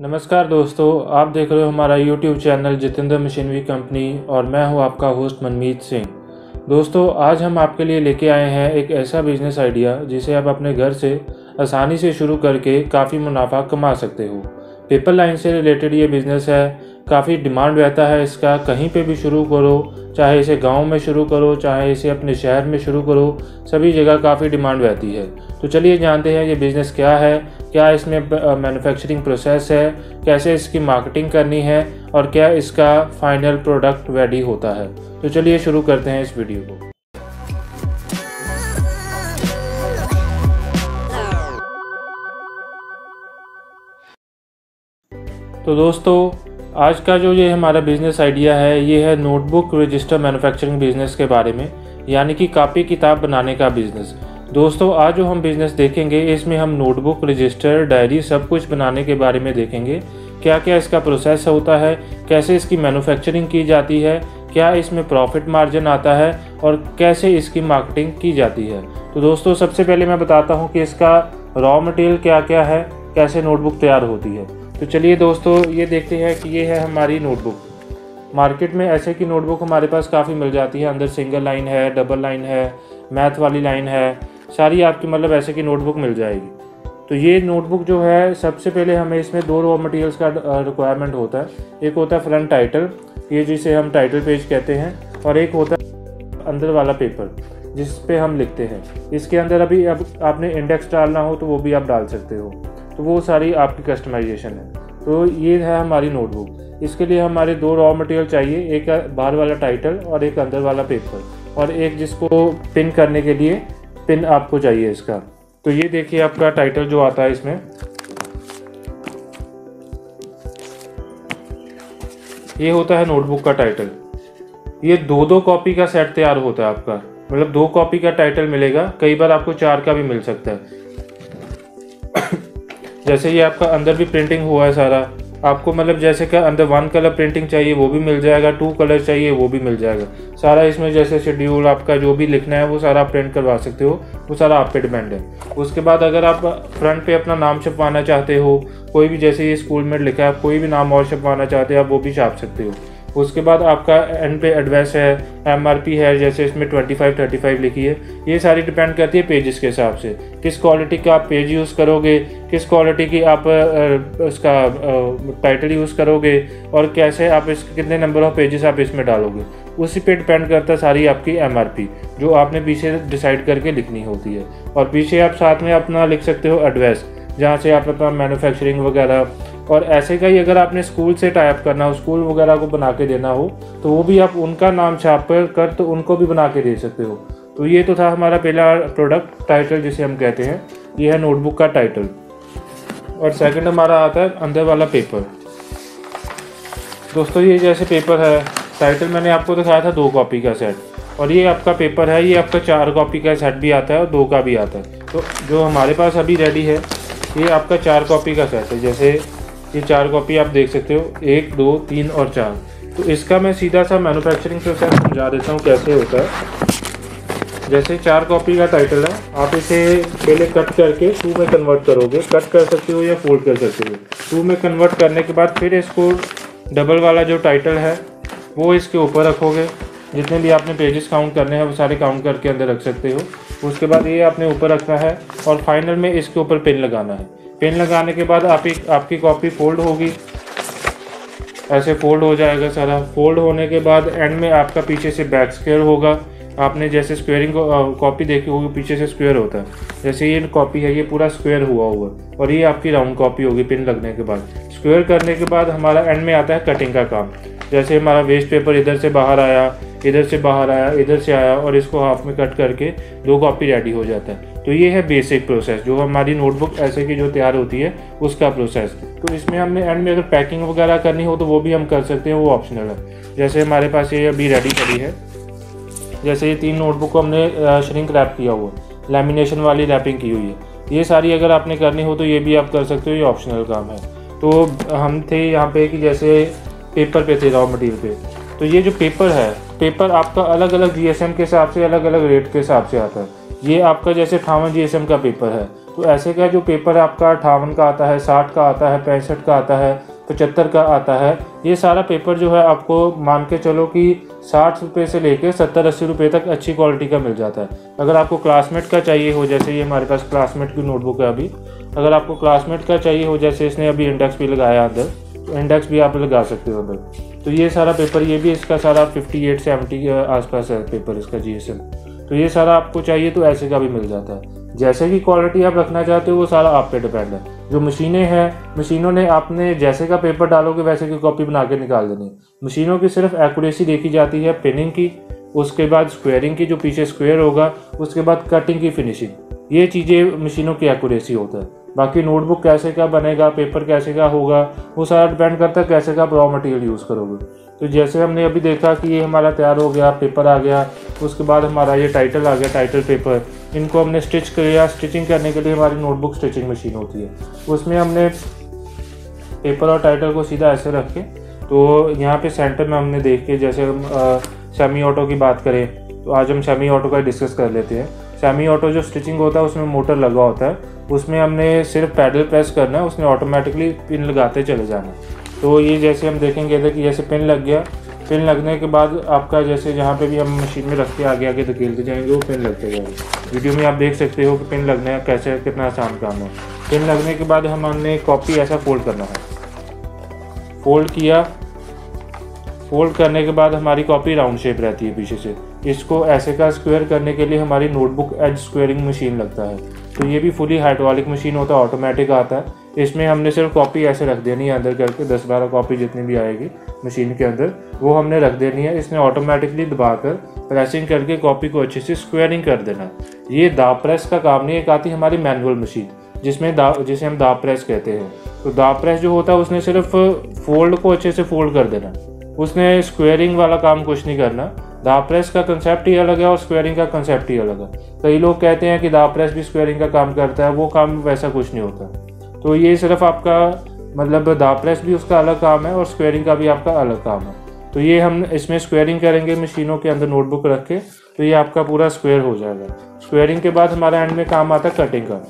नमस्कार दोस्तों, आप देख रहे हो हमारा YouTube channel Jitendra machinery company और मैं हूं आपका होस्ट मनमीत सिंह। दोस्तों, आज हम आपके लिए लेके आए हैं एक ऐसा बिजनेस आइडिया जिसे आप अपने घर से आसानी से शुरू करके काफ़ी मुनाफा कमा सकते हो। पेपर लाइन से रिलेटेड ये बिज़नेस है, काफ़ी डिमांड रहता है इसका। कहीं पे भी शुरू करो, चाहे इसे गांव में शुरू करो, चाहे इसे अपने शहर में शुरू करो, सभी जगह काफ़ी डिमांड रहती है। तो चलिए जानते हैं ये बिज़नेस क्या है, क्या इसमें मैन्युफैक्चरिंग प्रोसेस है, कैसे इसकी मार्केटिंग करनी है और क्या इसका फाइनल प्रोडक्ट रेडी होता है। तो चलिए शुरू करते हैं इस वीडियो को। तो दोस्तों, आज का जो ये हमारा बिज़नेस आइडिया है, ये है नोटबुक रजिस्टर मैन्युफैक्चरिंग बिज़नेस के बारे में, यानी कि कापी किताब बनाने का बिज़नेस। दोस्तों, आज जो हम बिज़नेस देखेंगे इसमें हम नोटबुक, रजिस्टर, डायरी सब कुछ बनाने के बारे में देखेंगे। क्या क्या इसका प्रोसेस होता है, कैसे इसकी मैन्युफैक्चरिंग की जाती है, क्या इसमें प्रॉफिट मार्जिन आता है और कैसे इसकी मार्केटिंग की जाती है। तो दोस्तों, सबसे पहले मैं बताता हूँ कि इसका रॉ मटेरियल क्या क्या है, कैसे नोटबुक तैयार होती है। तो चलिए दोस्तों, ये देखते हैं कि ये है हमारी नोटबुक। मार्केट में ऐसे की नोटबुक हमारे पास काफ़ी मिल जाती है। अंदर सिंगल लाइन है, डबल लाइन है, मैथ वाली लाइन है, सारी आपकी मतलब ऐसे की नोटबुक मिल जाएगी। तो ये नोटबुक जो है, सबसे पहले हमें इसमें दो रॉ मटेरियल्स का रिक्वायरमेंट होता है। एक होता है फ्रंट टाइटल, ये जिसे हम टाइटल पेज कहते हैं, और एक होता है अंदर वाला पेपर जिस पे हम लिखते हैं। इसके अंदर अभी अब आपने इंडेक्स डालना हो तो वो भी आप डाल सकते हो। तो वो सारी आपकी कस्टमाइजेशन है। तो ये है हमारी नोटबुक। इसके लिए हमारे दो रॉ मटेरियल चाहिए, एक बाहर वाला टाइटल और एक अंदर वाला पेपर, और एक जिसको पिन करने के लिए पिन आपको चाहिए इसका। तो ये देखिए आपका टाइटल जो आता है इसमें, ये होता है नोटबुक का टाइटल। ये दो दो कॉपी का सेट तैयार होता है आपका, मतलब दो कॉपी का टाइटल मिलेगा। कई बार आपको चार का भी मिल सकता है। जैसे ये आपका अंदर भी प्रिंटिंग हुआ है सारा, आपको मतलब जैसे कि अंदर वन कलर प्रिंटिंग चाहिए वो भी मिल जाएगा, टू कलर चाहिए वो भी मिल जाएगा। सारा इसमें जैसे शेड्यूल आपका जो भी लिखना है वो सारा आप प्रिंट करवा सकते हो, वो सारा आप पे डिपेंड है। उसके बाद अगर आप फ्रंट पे अपना नाम छपवाना चाहते हो, कोई भी जैसे ये स्कूल में लिखा है, आप कोई भी नाम और छपवाना चाहते हो आप वो भी छाप सकते हो। उसके बाद आपका एंड पे एडवांस है, एमआरपी है, जैसे इसमें 25-35 लिखी है। ये सारी डिपेंड करती है पेजेस के हिसाब से, किस क्वालिटी का आप पेज यूज़ करोगे, किस क्वालिटी की आप इसका टाइटल यूज़ करोगे और कैसे आप इस कितने नंबर ऑफ पेजेस आप इसमें डालोगे, उसी पे डिपेंड करता है सारी आपकी एमआरपी जो आपने पीछे डिसाइड करके लिखनी होती है। और पीछे आप साथ में अपना लिख सकते हो एड्रेस, जहाँ से आप अपना मैन्युफैक्चरिंग वगैरह, और ऐसे का ही अगर आपने स्कूल से टाइप करना हो, स्कूल वगैरह को बना के देना हो तो वो भी आप उनका नाम छाप कर तो उनको भी बना के दे सकते हो। तो ये तो था हमारा पहला प्रोडक्ट, टाइटल जिसे हम कहते हैं, ये है नोटबुक का टाइटल। और सेकंड हमारा आता है अंदर वाला पेपर। दोस्तों, ये जैसे पेपर है, टाइटल मैंने आपको दिखाया था दो कॉपी का सेट, और ये आपका पेपर है, ये आपका चार कॉपी का सेट भी आता है और दो का भी आता है। तो जो हमारे पास अभी रेडी है ये आपका चार कॉपी का सेट है। जैसे ये चार कॉपी आप देख सकते हो, 1, 2, 3 और 4। तो इसका मैं सीधा सा मैन्युफैक्चरिंग प्रोसेस समझा देता हूँ कैसे होता है। जैसे चार कॉपी का टाइटल है, आप इसे पहले कट करके 2 में कन्वर्ट करोगे, कट कर सकते हो या फोल्ड कर सकते हो। 2 में कन्वर्ट करने के बाद फिर इसको डबल वाला जो टाइटल है वो इसके ऊपर रखोगे। जितने भी आपने पेजेस काउंट करने हैं वो सारे काउंट करके अंदर रख सकते हो। उसके बाद ये आपने ऊपर रखना है और फाइनल में इसके ऊपर पिन लगाना है। पिन लगाने के बाद आपकी कॉपी फोल्ड होगी, ऐसे फोल्ड हो जाएगा सारा। फोल्ड होने के बाद एंड में आपका पीछे से बैक स्क्वायर होगा। आपने जैसे स्क्वेयरिंग कॉपी देखी होगी, पीछे से स्क्वायर होता है। जैसे ये कॉपी है, ये पूरा स्क्वायर हुआ होगा और ये आपकी राउंड कॉपी होगी। पिन लगने के बाद स्क्वायर करने के बाद हमारा एंड में आता है कटिंग का काम। जैसे हमारा वेस्ट पेपर इधर से बाहर आया, इधर से बाहर आया, इधर से आया, और इसको हाफ में कट करके 2 कॉपी रेडी हो जाता है। तो ये है बेसिक प्रोसेस जो हमारी नोटबुक ऐसे की जो तैयार होती है उसका प्रोसेस। तो इसमें हमने एंड में अगर पैकिंग वगैरह करनी हो तो वो भी हम कर सकते हैं, वो ऑप्शनल है। जैसे हमारे पास ये अभी रेडी पड़ी है। जैसे ये 3 नोटबुक को हमने श्रिंक रैप किया हुआ, लैमिनेशन वाली रैपिंग की हुई है। ये सारी अगर आपने करनी हो तो ये भी आप कर सकते हो, ये ऑप्शनल काम है। तो हम थे यहाँ पे कि जैसे पेपर पे थे, रॉ मटेरियल पे। तो ये जो पेपर है, पेपर आपका अलग अलग जीएसएम के हिसाब से अलग अलग रेट के हिसाब से आता है। ये आपका जैसे 58 जीएसएम का पेपर है तो ऐसे का जो पेपर आपका 58 का आता है, 60 का आता है, 65 का आता है, 75 का आता है, ये सारा पेपर जो है आपको मान के चलो कि 60 रुपये से लेके 70-80 रुपये तक अच्छी क्वालिटी का मिल जाता है। अगर आपको क्लासमेट का चाहिए हो, जैसे ये हमारे पास क्लासमेट की नोटबुक है अभी, अगर आपको क्लासमेट का चाहिए हो, जैसे इसने अभी इंडेक्स भी लगाया अंदर, तो इंडेक्स भी आप लगा सकते हो अंदर। तो ये सारा पेपर, ये भी इसका सारा 58-70 के आसपास है पेपर इसका GSM। तो ये सारा आपको चाहिए तो ऐसे का भी मिल जाता है। जैसे की क्वालिटी आप रखना चाहते हो वो सारा आप पे डिपेंड है। जो मशीनें हैं, मशीनों ने आपने जैसे का पेपर डालोगे वैसे की कॉपी बना के निकाल देनी है। मशीनों की सिर्फ एक्यूरेसी देखी जाती है पिनिंग की, उसके बाद स्क्वेयरिंग की, जो पीछे स्क्वेयर होगा, उसके बाद कटिंग की फिनिशिंग, ये चीज़ें मशीनों की एक्यूरेसी होता है। बाकी नोटबुक कैसे का बनेगा, पेपर कैसे का होगा, वो सारा डिपेंड करता है कैसे का रॉ मटेरियल यूज़ करोगे। तो जैसे हमने अभी देखा कि ये हमारा तैयार हो गया, पेपर आ गया, उसके बाद हमारा ये टाइटल आ गया, टाइटल पेपर, इनको हमने स्टिच किया। स्टिचिंग करने के लिए हमारी नोटबुक स्टिचिंग मशीन होती है, उसमें हमने पेपर और टाइटल को सीधा ऐसे रख के, तो यहाँ पे सेंटर में हमने देख के, जैसे हम सेमी ऑटो की बात करें तो आज हम सेमी ऑटो का डिस्कस कर लेते हैं। सेमी ऑटो जो स्टिचिंग होता है उसमें मोटर लगा होता है, उसमें हमने सिर्फ पैडल प्रेस करना है, उसमें ऑटोमेटिकली पिन लगाते चले जाना है। तो ये जैसे हम देखेंगे इधर कि जैसे पिन लग गया, पिन लगने के बाद आपका जैसे जहाँ पे भी हम मशीन में रख के आगे आगे धकेलते जाएंगे वो पिन लगते जाएंगे। वीडियो में आप देख सकते हो कि पिन लगने कैसे कितना आसान काम है। पिन लगने के बाद हमने कॉपी ऐसा फोल्ड करना है, फोल्ड किया, फोल्ड करने के बाद हमारी कॉपी राउंड शेप रहती है पीछे से। इसको ऐसे का स्क्वायर करने के लिए हमारी नोटबुक एज स्क्वायरिंग मशीन लगता है। तो ये भी फुली हाइड्रोलिक मशीन होता है, ऑटोमेटिक आता है। इसमें हमने सिर्फ कॉपी ऐसे रख देनी है अंदर करके, 10-12 कॉपी जितनी भी आएगी मशीन के अंदर वो हमने रख देनी है। इसने ऑटोमेटिकली दबाकर प्रेसिंग करके कॉपी को अच्छे से स्क्वायरिंग कर देना। ये दाब प्रेस का काम नहीं है, एक आती हमारी मैनुअल मशीन जिसमें जिसे हम दाब प्रेस कहते हैं। तो दाब प्रेस जो होता है उसने सिर्फ फोल्ड को अच्छे से फोल्ड कर देना, उसने स्क्वायरिंग वाला काम कुछ नहीं करना। दाब प्रेस का कंसेप्ट ही अलग है और स्क्वायरिंग का कंसेप्ट ही अलग है। कई लोग कहते हैं कि दाब प्रेस भी स्क्वायरिंग का काम करता है, वो काम वैसा कुछ नहीं होता। तो ये सिर्फ आपका मतलब दाब प्रेस भी उसका अलग काम है और स्क्वेयरिंग का भी आपका अलग काम है। तो ये हम इसमें स्क्वेयरिंग करेंगे मशीनों के अंदर नोटबुक रख के, तो ये आपका पूरा स्क्वेयर हो जाएगा। स्क्वेयरिंग के बाद हमारा एंड में काम आता है कटिंग का।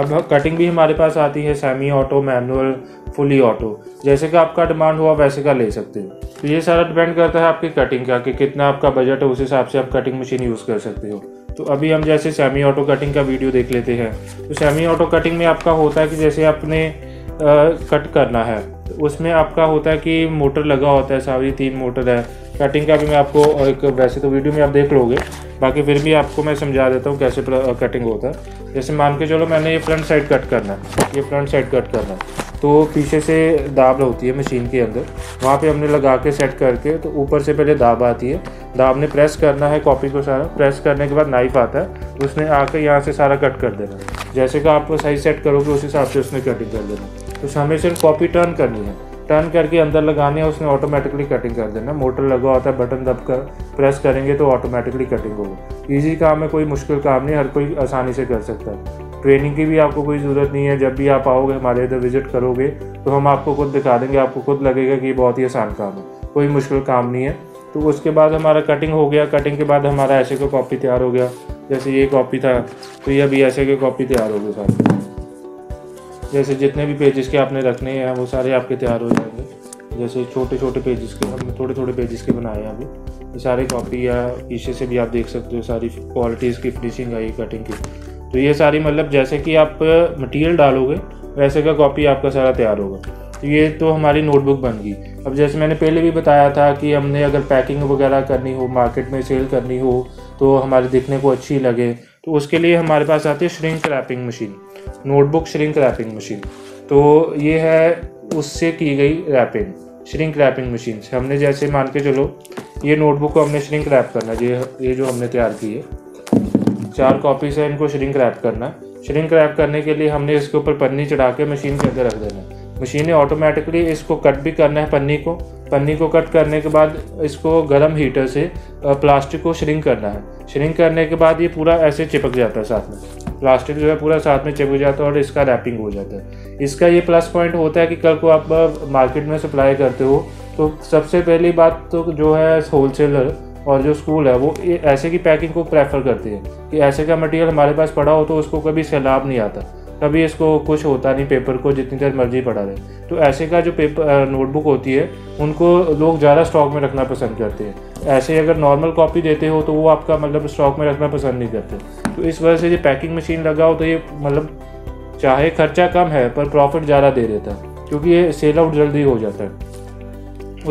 अब कटिंग भी हमारे पास आती है semi auto, manual, fully auto, जैसे का आपका डिमांड हुआ वैसे का ले सकते हो। तो ये सारा डिपेंड करता है आपकी कटिंग का कि कितना आपका बजट है, उस हिसाब से आप कटिंग मशीन यूज़ कर सकते हो। तो अभी हम जैसे सेमी ऑटो कटिंग का वीडियो देख लेते हैं। तो सेमी ऑटो कटिंग में आपका होता है कि जैसे आपने कट करना है, तो उसमें आपका होता है कि मोटर लगा होता है, सारी 3 मोटर है। कटिंग का भी मैं आपको एक वैसे तो वीडियो में आप देख लोगे, बाकी फिर भी आपको मैं समझा देता हूँ कैसे कटिंग होता है। जैसे मान के चलो मैंने ये फ्रंट साइड कट करना है, ये फ्रंट साइड कट करना है, तो पीछे से दाब होती है मशीन के अंदर, वहाँ पे हमने लगा के सेट करके, तो ऊपर से पहले दाब आती है, दाब ने प्रेस करना है कॉपी को सारा। प्रेस करने के बाद नाइफ आता है, उसने आकर यहाँ से सारा कट कर देना है। जैसे कि आप साइज सेट करोगे उस हिसाब से उसने कटिंग कर देना है। तो हमें सिर्फ कॉपी टर्न करनी है, टर्न करके अंदर लगानी है, उसने ऑटोमेटिकली कटिंग कर देना। मोटर लगा होता है, बटन दबकर प्रेस करेंगे तो ऑटोमेटिकली कटिंग होगी। ईजी काम है, कोई मुश्किल काम नहीं, हर कोई आसानी से कर सकता है। ट्रेनिंग की भी आपको कोई ज़रूरत नहीं है। जब भी आप आओगे हमारे इधर विजिट करोगे तो हम आपको खुद दिखा देंगे, आपको खुद लगेगा कि ये बहुत ही आसान काम है, कोई मुश्किल काम नहीं है। तो उसके बाद हमारा कटिंग हो गया। कटिंग के बाद हमारा ऐसे का कॉपी तैयार हो गया। जैसे ये कॉपी था, तो ये अभी ऐसे के कॉपी तैयार हो गई सारे। जैसे जितने भी पेजेस के आपने रखने हैं वो सारे आपके तैयार हो जाएंगे। जैसे छोटे छोटे पेजेस के हमने थोड़े थोड़े पेजेस के बनाए हैं अभी। ये सारे कॉपी या पीछे से भी आप देख सकते हो सारी क्वालिटीज़ की फिनिशिंग आई कटिंग की। तो ये सारी मतलब जैसे कि आप मटेरियल डालोगे वैसे का कॉपी आपका सारा तैयार होगा। तो ये तो हमारी नोटबुक बन गई। अब जैसे मैंने पहले भी बताया था कि हमने अगर पैकिंग वगैरह करनी हो, मार्केट में सेल करनी हो, तो हमारे दिखने को अच्छी लगे, तो उसके लिए हमारे पास आती है shrink wrapping machine, notebook shrink wrapping machine. तो ये है उससे की गई रैपिंग, श्रिंक रैपिंग मशीन से। हमने जैसे मान के चलो ये नोटबुक को हमने श्रिंक रैप करना, ये जो हमने तैयार की है 4 कॉपीज है, इनको श्रिंक रैप करना है। श्रिंक रैप करने के लिए हमने इसके ऊपर पन्नी चढ़ा के मशीन के अंदर रख देना है। मशीन ने ऑटोमेटिकली इसको कट भी करना है पन्नी को। पन्नी को कट करने के बाद इसको गर्म हीटर से प्लास्टिक को श्रिंक करना है। श्रिंक करने के बाद ये पूरा ऐसे चिपक जाता है साथ में, प्लास्टिक जो है पूरा साथ में चिपक जाता है और इसका रैपिंग हो जाता है। इसका ये प्लस पॉइंट होता है कि कल को आप मार्केट में सप्लाई करते हो तो सबसे पहली बात तो जो है होलसेलर और जो स्कूल है वो ऐसे की पैकिंग को प्रेफर करती है कि ऐसे का मटेरियल हमारे पास पड़ा हो तो उसको कभी सैलाब नहीं आता, कभी इसको कुछ होता नहीं, पेपर को जितनी देर मर्जी पड़ा रहे। तो ऐसे का जो पेपर नोटबुक होती है उनको लोग ज़्यादा स्टॉक में रखना पसंद करते हैं। ऐसे अगर नॉर्मल कॉपी देते हो तो वो आपका मतलब स्टॉक में रखना पसंद नहीं करते। तो इस वजह से ये पैकिंग मशीन लगा हो तो ये मतलब चाहे खर्चा कम है पर प्रॉफिट ज़्यादा दे देता है क्योंकि ये सेल आउट जल्दी हो जाता है।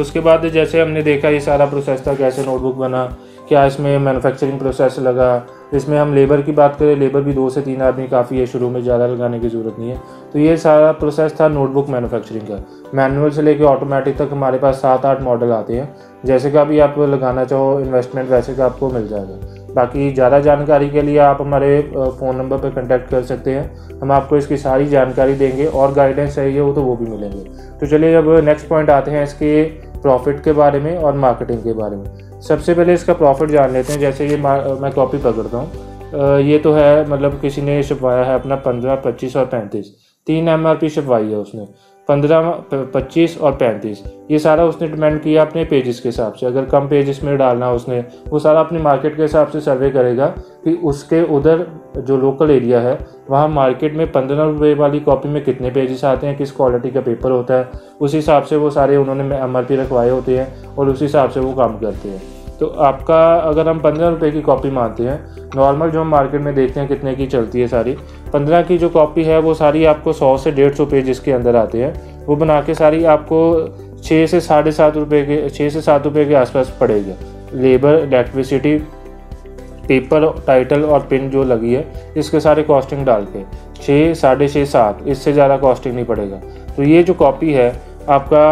उसके बाद जैसे हमने देखा ये सारा प्रोसेस था, कैसे नोटबुक बना, क्या इसमें मैन्युफैक्चरिंग प्रोसेस लगा। इसमें हम लेबर की बात करें, लेबर भी 2 से 3 आदमी काफ़ी है, शुरू में ज़्यादा लगाने की ज़रूरत नहीं है। तो ये सारा प्रोसेस था नोटबुक मैन्युफैक्चरिंग का। मैनुअल से लेकर ऑटोमेटिक तक हमारे पास 7-8 मॉडल आते हैं, जैसे का भी आप लगाना चाहो इन्वेस्टमेंट वैसे का आपको मिल जाएगा। बाकी ज़्यादा जानकारी के लिए आप हमारे फ़ोन नंबर पर कॉन्टैक्ट कर सकते हैं, हम आपको इसकी सारी जानकारी देंगे और गाइडेंस चाहिए हो तो वो भी मिलेंगे। तो चलिए अब नेक्स्ट पॉइंट आते हैं इसके प्रॉफिट के बारे में और मार्केटिंग के बारे में। सबसे पहले इसका प्रॉफिट जान लेते हैं। जैसे ये मैं कॉपी पकड़ता हूँ, ये तो है मतलब किसी ने छपवाया है अपना 15, 25 और 35, 3 MRP छपवाई है उसने, 15, 25 और 35। ये सारा उसने डिमांड किया अपने पेजेस के हिसाब से। अगर कम पेजेस में डालना उसने, वो सारा अपने मार्केट के हिसाब से सर्वे करेगा कि उसके उधर जो लोकल एरिया है वहाँ मार्केट में 15 रुपये वाली कॉपी में कितने पेजेस आते हैं, किस क्वालिटी का पेपर होता है, उस हिसाब से वो सारे उन्होंने MRP रखवाए होते हैं और उस हिसाब से वो काम करते हैं। तो आपका अगर हम 15 रुपये की कॉपी मानते हैं, नॉर्मल जो हम मार्केट में देखते हैं कितने की चलती है, सारी 15 की जो कॉपी है वो सारी आपको 100 से 150 पेज इसके अंदर आते हैं। वो बना के सारी आपको 6 से 7 रुपये के आसपास पड़ेगा। लेबर, इलेक्ट्रिसिटी, पेपर, टाइटल और पिन जो लगी है इसके सारे कॉस्टिंग डाल के 6, 6.5, 7, इससे ज़्यादा कॉस्टिंग नहीं पड़ेगा। तो ये जो कॉपी है आपका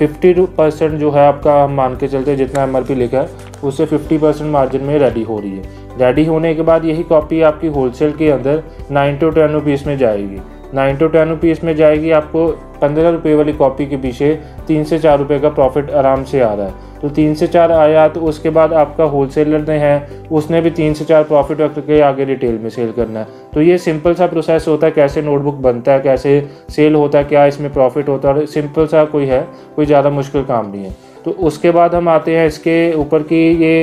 50% जो है आपका हम मान के चलते जितना MRP लिखा है उससे 50% मार्जिन में रेडी हो रही है। रेडी होने के बाद यही कॉपी आपकी होलसेल के अंदर 9 to 10 रुपीस में जाएगी। 9 to 10 रुपीस में जाएगी, आपको 15 रुपये वाली कॉपी के पीछे 3 से 4 रुपये का प्रॉफिट आराम से आ रहा है। तो 3 से 4 आया तो उसके बाद आपका होलसेलर ने है उसने भी 3 से 4 प्रॉफिट रख के आगे रिटेल में सेल करना है। तो ये सिंपल सा प्रोसेस होता है, कैसे नोटबुक बनता है, कैसे सेल होता है, क्या इसमें प्रॉफिट होता है, और सिंपल सा कोई है, कोई ज़्यादा मुश्किल काम नहीं है। तो उसके बाद हम आते हैं इसके ऊपर कि ये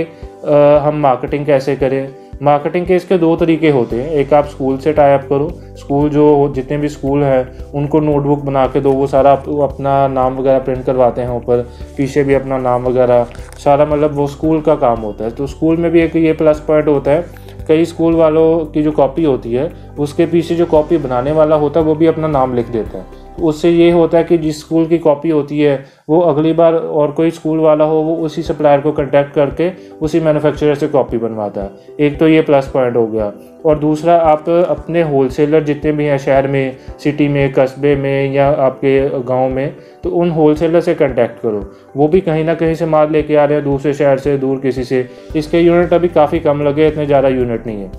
हम मार्केटिंग कैसे करें। मार्केटिंग के इसके 2 तरीके होते हैं। एक आप स्कूल से टाई अप करो, स्कूल जो जितने भी स्कूल हैं उनको नोटबुक बना के दो, वो सारा अपना नाम वगैरह प्रिंट करवाते हैं, ऊपर पीछे भी अपना नाम वगैरह सारा, मतलब वो स्कूल का काम होता है। तो स्कूल में भी एक ये प्लस पॉइंट होता है, कई स्कूल वालों की जो कॉपी होती है उसके पीछे जो कॉपी बनाने वाला होता है वो भी अपना नाम लिख देता है। उससे ये होता है कि जिस स्कूल की कॉपी होती है वो अगली बार और कोई स्कूल वाला हो वो उसी सप्लायर को कांटेक्ट करके उसी मैन्युफैक्चरर से कॉपी बनवाता है। एक तो ये प्लस पॉइंट हो गया। और दूसरा, आप अपने होलसेलर जितने भी हैं शहर में, सिटी में, कस्बे में या आपके गांव में, तो उन होलसेलर से कांटेक्ट करो। वो भी कहीं ना कहीं से माल लेके आ रहे हैं, दूसरे शहर से, दूर किसी से। इसके यूनिट अभी काफ़ी कम लगे, इतने ज़्यादा यूनिट नहीं है,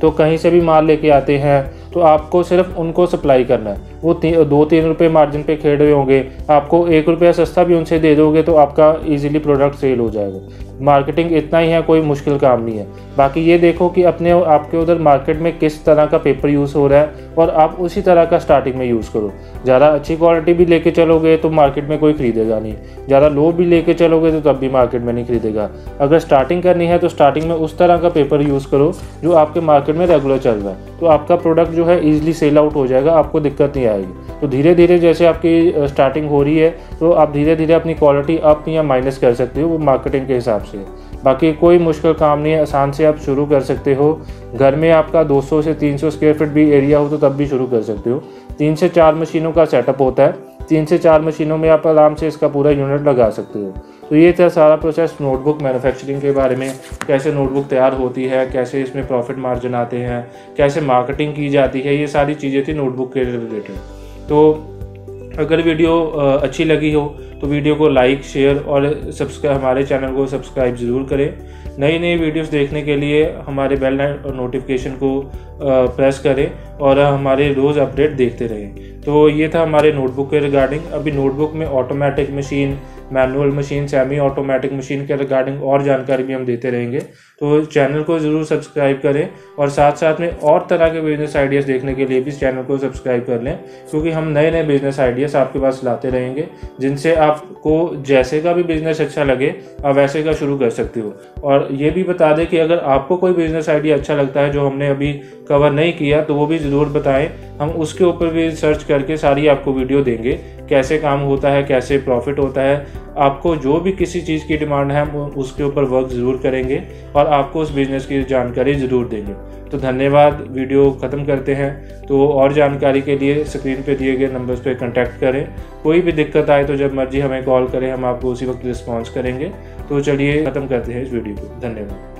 तो कहीं से भी माल लेके आते हैं। तो आपको सिर्फ उनको सप्लाई करना है। वो 2-3 रुपये मार्जिन पे खेड़ रहे होंगे, आपको 1 रुपया सस्ता भी उनसे दे दोगे तो आपका इजीली प्रोडक्ट सेल हो जाएगा। मार्केटिंग इतना ही है, कोई मुश्किल काम नहीं है। बाकी ये देखो कि अपने आपके उधर मार्केट में किस तरह का पेपर यूज़ हो रहा है और आप उसी तरह का स्टार्टिंग में यूज़ करो। ज़्यादा अच्छी क्वालिटी भी लेके चलोगे तो मार्केट में कोई ख़रीदेगा नहीं, ज़्यादा लो भी लेके चलोगे तो तब भी मार्केट में नहीं ख़रीदेगा। अगर स्टार्टिंग करनी है तो स्टार्टिंग में उस तरह का पेपर यूज़ करो जो आपके मार्केट में रेगुलर चल रहा है, तो आपका प्रोडक्ट जो है ईजिली सेल आउट हो जाएगा, आपको दिक्कत नहीं आएगी। तो धीरे धीरे जैसे आपकी स्टार्टिंग हो रही है तो आप धीरे धीरे अपनी क्वालिटी अप या माइनस कर सकते हो, वो मार्केटिंग के हिसाब से। बाकी कोई मुश्किल काम नहीं है, आसान से आप शुरू कर सकते हो। घर में आपका 200 से 300 स्क्वायर फीट भी एरिया हो तो तब भी शुरू कर सकते हो। 3 से 4 मशीनों का सेटअप होता है, 3 से 4 मशीनों में आप आराम से इसका पूरा यूनिट लगा सकते हो। तो ये था सारा प्रोसेस नोटबुक मैन्युफैक्चरिंग के बारे में, कैसे नोटबुक तैयार होती है, कैसे इसमें प्रॉफिट मार्जिन आते हैं, कैसे मार्केटिंग की जाती है, ये सारी चीज़ें थी नोटबुक के रिलेटेड। तो अगर वीडियो अच्छी लगी हो तो वीडियो को लाइक, शेयर और सब्सक्राइब, हमारे चैनल को सब्सक्राइब ज़रूर करें। नई नई वीडियोस देखने के लिए हमारे बेल और नोटिफिकेशन को प्रेस करें और हमारे रोज़ अपडेट देखते रहें। तो ये था हमारे नोटबुक के रिगार्डिंग। अभी नोटबुक में automatic machine, manual machine, semi automatic machine के रिगार्डिंग और जानकारी भी हम देते रहेंगे। तो चैनल को ज़रूर सब्सक्राइब करें और साथ साथ में और तरह के बिजनेस आइडियाज़ देखने के लिए भी इस चैनल को सब्सक्राइब कर लें, क्योंकि हम नए नए बिजनेस आइडियाज़ आपके पास लाते रहेंगे, जिनसे आपको जैसे का भी बिजनेस अच्छा लगे आप वैसे का शुरू कर सकते हो। और ये भी बता दें कि अगर आपको कोई बिजनेस आइडिया अच्छा लगता है जो हमने अभी कवर नहीं किया तो वो भी ज़रूर बताएं, हम उसके ऊपर भी सर्च करके सारी आपको वीडियो देंगे, कैसे काम होता है, कैसे प्रॉफिट होता है। आपको जो भी किसी चीज़ की डिमांड है हम उसके ऊपर वर्क ज़रूर करेंगे और आपको उस बिज़नेस की जानकारी ज़रूर देंगे। तो धन्यवाद, वीडियो ख़त्म करते हैं। तो और जानकारी के लिए स्क्रीन पे दिए गए नंबर्स पे कांटेक्ट करें, कोई भी दिक्कत आए तो जब मर्जी हमें कॉल करें, हम आपको उसी वक्त रिस्पॉन्स करेंगे। तो चलिए ख़त्म करते हैं इस वीडियो को। धन्यवाद।